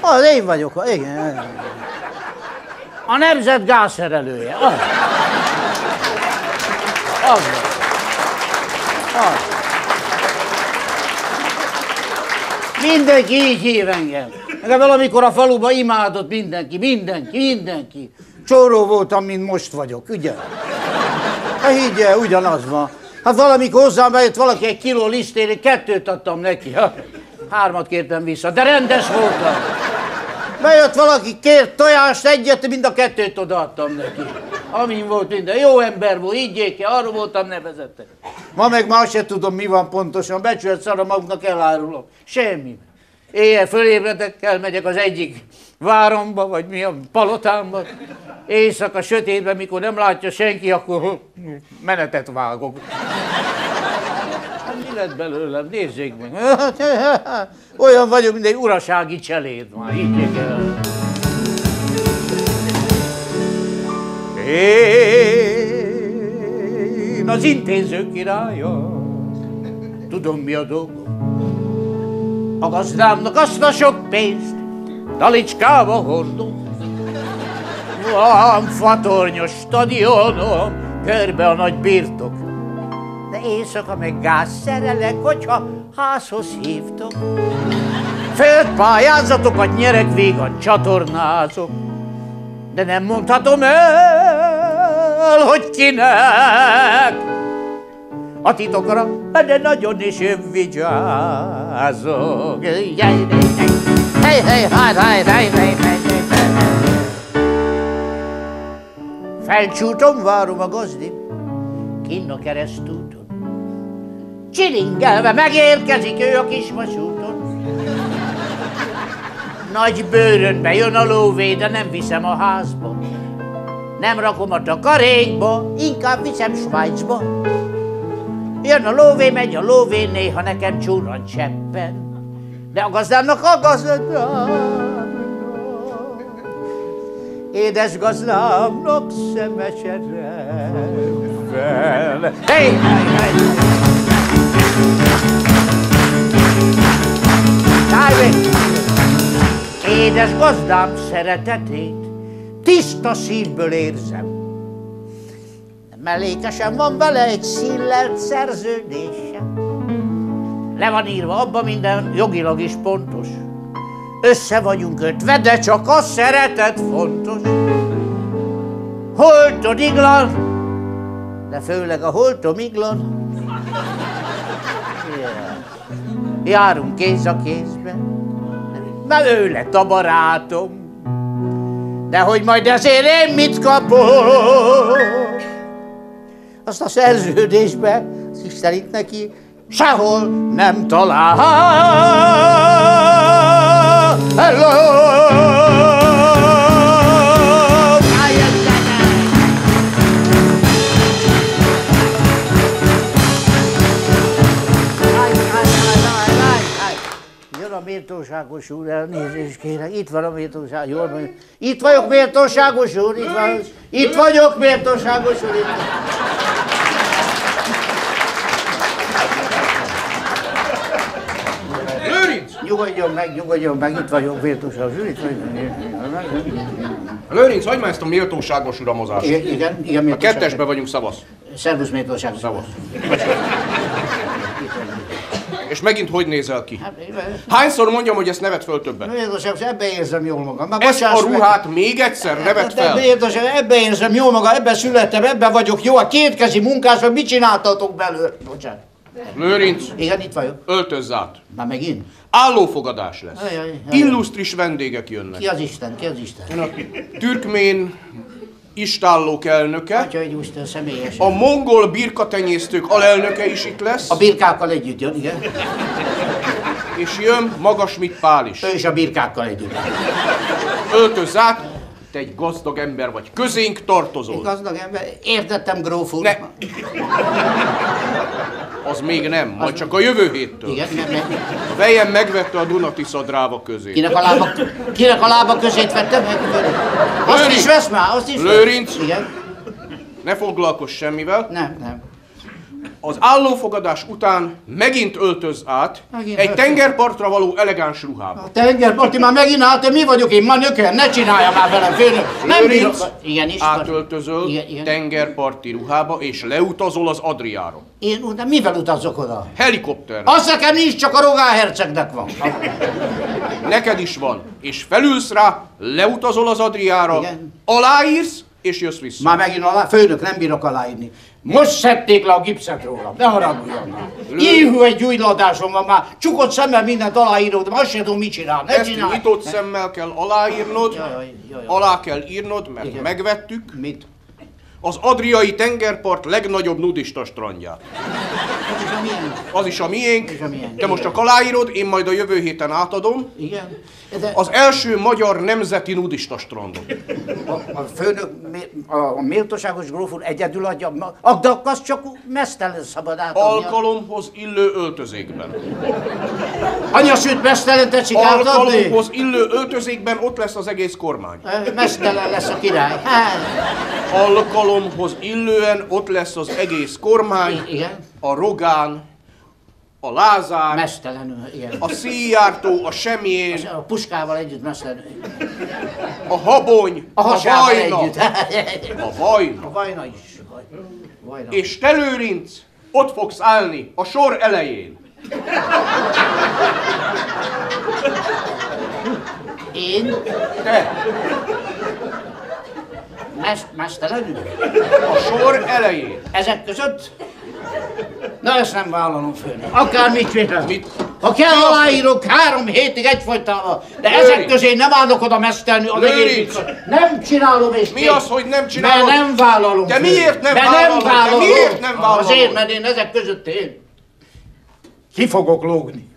Az én vagyok, igen. A nemzet gázszerelője. Az. Az. Az. Mindenki így hív engem. Engem valamikor a faluba imádott mindenki. Csóró voltam, mint most vagyok, ugye? Hát higgye, ugyanaz van. Hát valamikor hozzám bejött valaki egy kiló lisztére, 2-t adtam neki. 3-at kértem vissza, de rendes voltam. Bejött valaki, kért tojást, 1-et, mind a 2-t odaadtam neki. Amin volt minden, jó ember volt, higgyék el, arra voltam nevezettek. Ma meg már se tudom, mi van pontosan, becsület szara maguknak elárulom. Semmi. Éjjel fölébredek, elmegyek az egyik váromba, vagy mi a palotámba. Éjszaka sötétben, mikor nem látja senki, akkor menetet vágok. Mi lett belőlem? Nézzék meg. Olyan vagyok, mint egy urasági cseléd már. Higgyék el. Én az intéző királya, tudom, mi a dolgom. A gazdámnak azt a sok pénzt talicskába hordom. Van fatornyos stadionom, körbe a nagy birtok. De éjszaka meg gázszerelek, hogyha házhoz hívtok. Földpályázatokat nyerek, végan csatornázok. De nem mondhatom el, hogy kinek. A titokra, de nagyon is vigyázok. Felcsúton várom a gazdim, kinn a keresztúton. Csilingelve megérkezik ő a kis vasúton. Nagy bőrönbe jön a lóvé, de nem viszem a házba. Nem rakom a takarékba, inkább viszem Svájcba. Jön a lóvé, megy a lóvé, néha nekem csúran cseppen. De a gazdámnak a gazdámnak, édes gazdámnak szemesedem fel. Hey! Édes gazdám szeretetét tiszta szívből érzem. Mellékesen van vele egy színlelt szerződésem. Le van írva, abban minden jogilag is pontos. Össze vagyunk kötve, de csak a szeretet fontos. Holtom iglan, de főleg a holtom iglan. Járunk kéz a kézbe, mert ő lett a barátom. De hogy majd ezért én mit kapok? Azt a szerződésbe, az Isten itt neki, sehol nem talál. Hello! Jön a méltóságos úr, elnézést kérek, itt van a méltóságos úr. Itt vagyok, méltóságos úr, itt van. Itt vagyok, méltóságos úr, itt vagyok. Nyugodjon meg, itt vagyok, méltóságos úr, itt vagyok. Lőrinc, hagyd már ezt a méltóságos uramozást. Igen, a kettesben vagyunk, szavasz. Szervusz, méltóságos. Szavasz. És megint hogy nézel ki? Hányszor mondjam, hogy ezt nevet föl többet? Méltóságos, ebben érzem jól magam. Ezt a ruhát még egyszer nevet fel? Méltóságos, ebben érzem jól magam, ebben születtem, ebben vagyok jó. A kétkezi munkás, vagy mit csináltatok belőle? Bocsánat. Lőrinc, igen, itt vagyok. Öltözz át. Már megint? Állófogadás lesz. Ajaj. Illusztris vendégek jönnek. Ki az Isten? Ki az Isten? Ön a türkmén istállók elnöke. Atyaid Úristen, személyesen. A mongol birkatenyésztők alelnöke is itt lesz. A birkákkal együtt jön, igen. És jön Magasmit Pál is. Ő is a birkákkal együtt. Öltözz át. Te egy gazdag ember vagy, közénk tartozol. Egy gazdag ember? Értettem, gróf úr. Ne. Az még nem, majd az... csak a jövő héttől. Igen, nem. A fejem megvette a Duna-Tisza-Dráva közét. Kinek a lába közét vettem? Azt is vesz már, azt is. Lőrinc, ne foglalkozz semmivel. Nem. az állófogadás után megint öltöz át egy tengerpartra való elegáns ruhába. A tengerparti már megint állt, mi vagyok én, ma nöker, ne csinálja már velem, főnök! Nem bírok! Átöltözöl tengerparti ruhába és leutazol az Adriára. Én oda, mivel utazok oda? Helikopterrel. Azt nekem nincs, csak a Rogán hercegnek van. Neked is van, és felülsz rá, leutazol az Adriára, aláírsz, és jössz vissza. Már megint alá... Főnök, nem bírok aláírni. Most szedték le a gipszet rólam, ne haraguljon már. Éhű egy gyújtladásom van már, csukott szemmel mindent aláírod, de azt sem tudom, mit csinál, ne csinálj. Ezt nyitott szemmel kell aláírnod, alá kell írnod, mert megvettük. Mit? Az Adriai tengerpart legnagyobb nudista strandját. Az is a miénk. Az is a miénk. Te most csak aláírod, én majd a jövő héten átadom. Igen. Az első magyar nemzeti nudista strandot. A főnök, a méltóságos gróf úr egyedül adja, de az csak mesztelen szabad átadni. Alkalomhoz illő öltözékben. Anya, sőt, mesztelen tetszik átadni? Alkalomhoz illő öltözékben ott lesz az egész kormány. Mesztelen lesz a király. Alkalomhoz illően ott lesz az egész kormány, a Rogán, a Lázár, mesztelenül, igen. A Szíjártó, a Semjén, a Puskával együtt mesztelenül, a Habony, a Vajna, együtt. A Vajna is. Vajna. És te, Lőrinc, ott fogsz állni a sor elején. Én? Te. Mesztelenül? A sor elején. Ezek között? Na, ezt nem vállalom, főnök. Akármit csinálsz. Ha kell, aláírok 3 hétig egyfolytában, de Lőrinc, ezek közé nem állok oda mesztelni a Lőrinc. Nem csinálom és mi az, hogy nem csinálom? Mert nem vállalom. De miért nem vállalom? De miért nem vállalom? Azért, mert én ezek között én ki fogok lógni.